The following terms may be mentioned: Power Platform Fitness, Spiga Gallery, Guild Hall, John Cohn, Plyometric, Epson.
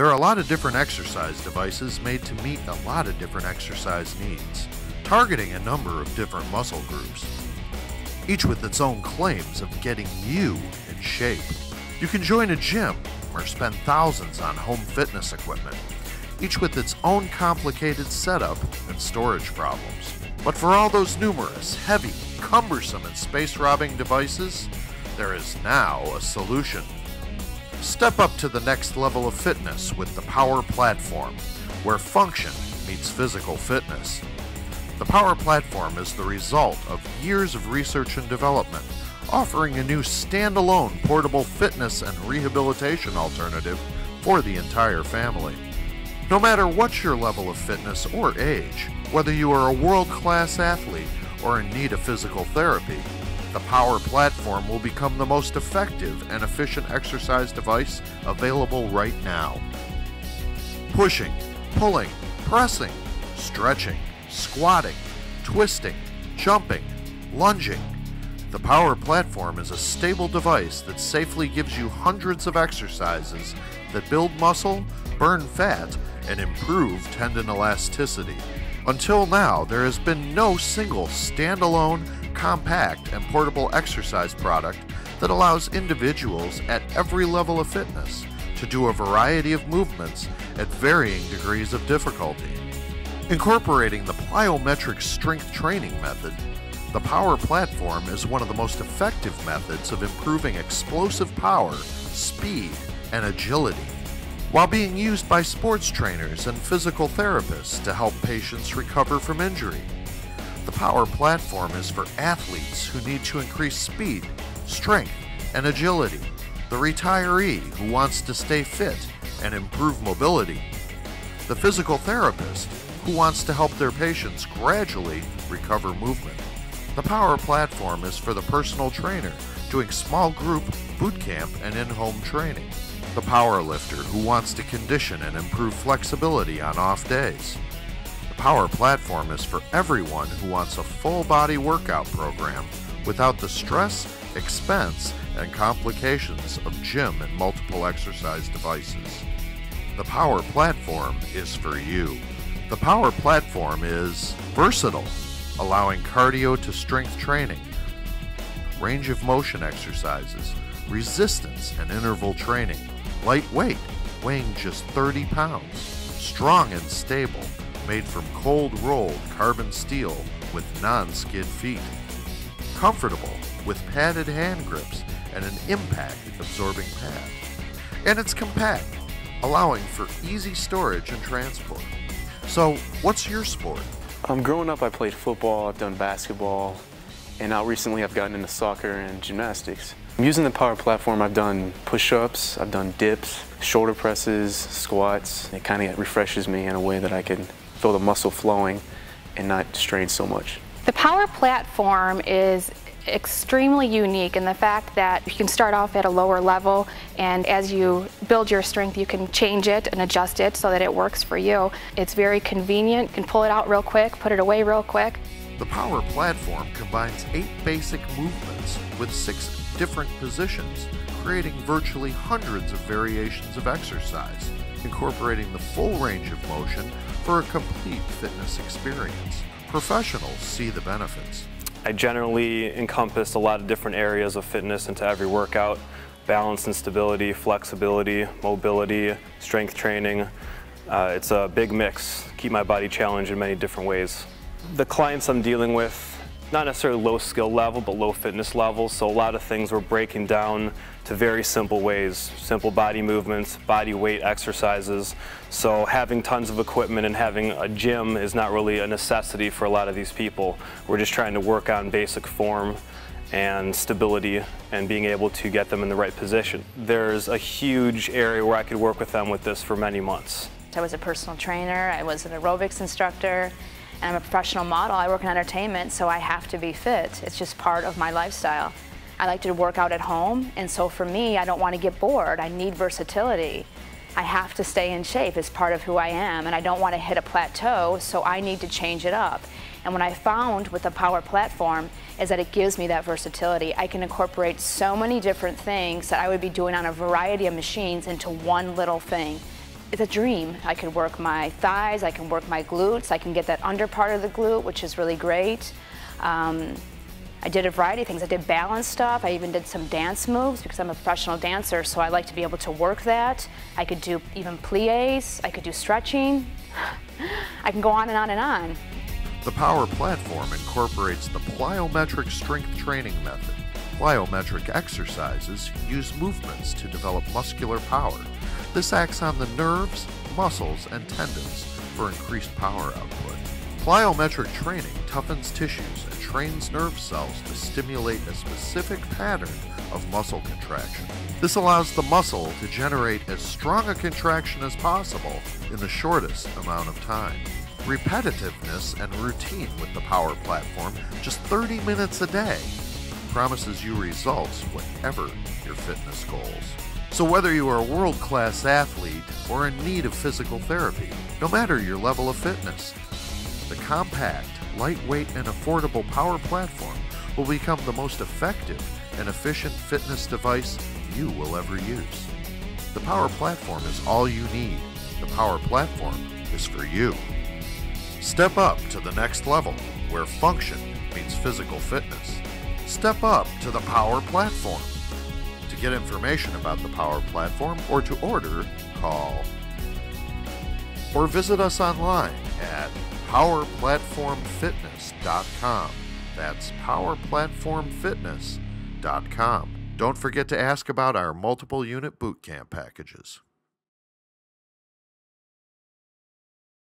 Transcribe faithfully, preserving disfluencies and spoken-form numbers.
There are a lot of different exercise devices made to meet a lot of different exercise needs, targeting a number of different muscle groups, each with its own claims of getting you in shape. You can join a gym or spend thousands on home fitness equipment, each with its own complicated setup and storage problems. But for all those numerous, heavy, cumbersome, and space-robbing devices, there is now a solution. Step up to the next level of fitness with the Power Platform, where function meets physical fitness. The Power Platform is the result of years of research and development, offering a new standalone portable fitness and rehabilitation alternative for the entire family. No matter what your level of fitness or age, whether you are a world-class athlete or in need of physical therapy, the Power Platform will become the most effective and efficient exercise device available right now. Pushing, pulling, pressing, stretching, squatting, twisting, jumping, lunging. The Power Platform is a stable device that safely gives you hundreds of exercises that build muscle, burn fat, and improve tendon elasticity. Until now, there has been no single standalone, compact, and portable exercise product that allows individuals at every level of fitness to do a variety of movements at varying degrees of difficulty. Incorporating the plyometric strength training method, the Power Platform is one of the most effective methods of improving explosive power, speed, and agility, while being used by sports trainers and physical therapists to help patients recover from injury. The Power Platform is for athletes who need to increase speed, strength, and agility, the retiree who wants to stay fit and improve mobility, the physical therapist who wants to help their patients gradually recover movement. The Power Platform is for the personal trainer doing small group, boot camp, and in-home training, the power lifter who wants to condition and improve flexibility on off days. The Power Platform is for everyone who wants a full-body workout program without the stress, expense, and complications of gym and multiple exercise devices. The Power Platform is for you. The Power Platform is versatile, allowing cardio to strength training, range of motion exercises, resistance and interval training, lightweight, weighing just thirty pounds, strong and stable, made from cold-rolled carbon steel with non-skid feet, comfortable with padded hand grips and an impact-absorbing pad, and it's compact, allowing for easy storage and transport. So, what's your sport? Um, growing up, I played football, I've done basketball, and now recently I've gotten into soccer and gymnastics. Using the Power Platform, I've done push-ups, I've done dips, shoulder presses, squats. It kind of refreshes me in a way that I can feel the muscle flowing and not strain so much. The Power Platform is extremely unique in the fact that you can start off at a lower level, and as you build your strength, you can change it and adjust it so that it works for you. It's very convenient. You can pull it out real quick, put it away real quick. The Power Platform combines eight basic movements with six different positions, creating virtually hundreds of variations of exercise, incorporating the full range of motion for a complete fitness experience. Professionals see the benefits. I generally encompass a lot of different areas of fitness into every workout: balance and stability, flexibility, mobility, strength training. Uh, it's a big mix, keep my body challenged in many different ways. The clients I'm dealing with, not necessarily low skill level, but low fitness level, so a lot of things we're breaking down to very simple ways, simple body movements, body weight exercises. So having tons of equipment and having a gym is not really a necessity for a lot of these people. We're just trying to work on basic form and stability and being able to get them in the right position. There's a huge area where I could work with them with this for many months. I was a personal trainer, I was an aerobics instructor, and I'm a professional model. I work in entertainment, so I have to be fit. It's just part of my lifestyle. I like to work out at home, and so for me, I don't want to get bored. I need versatility. I have to stay in shape. It's part of who I am, and I don't want to hit a plateau, so I need to change it up. And what I found with the Power Platform is that it gives me that versatility. I can incorporate so many different things that I would be doing on a variety of machines into one little thing. it's a dream. I can work my thighs, I can work my glutes, I can get that under part of the glute, which is really great. Um, I did a variety of things. I did balance stuff, I even did some dance moves because I'm a professional dancer, so I like to be able to work that. I could do even plies, I could do stretching. I can go on and on and on. The Power Platform incorporates the plyometric strength training method. Plyometric exercises use movements to develop muscular power. This acts on the nerves, muscles, and tendons for increased power output. Plyometric training toughens tissues and trains nerve cells to stimulate a specific pattern of muscle contraction. This allows the muscle to generate as strong a contraction as possible in the shortest amount of time. Repetitiveness and routine with the Power Platform, just thirty minutes a day, promises you results whatever your fitness goals. So whether you are a world-class athlete or in need of physical therapy, no matter your level of fitness, the compact, lightweight, and affordable Power Platform will become the most effective and efficient fitness device you will ever use. The Power Platform is all you need. The Power Platform is for you. Step up to the next level, where function meets physical fitness. Step up to the Power Platform. To get information about the Power Platform or to order, call or visit us online at power platform fitness dot com. That's power platform fitness dot com. Don't forget to ask about our multiple unit boot camp packages.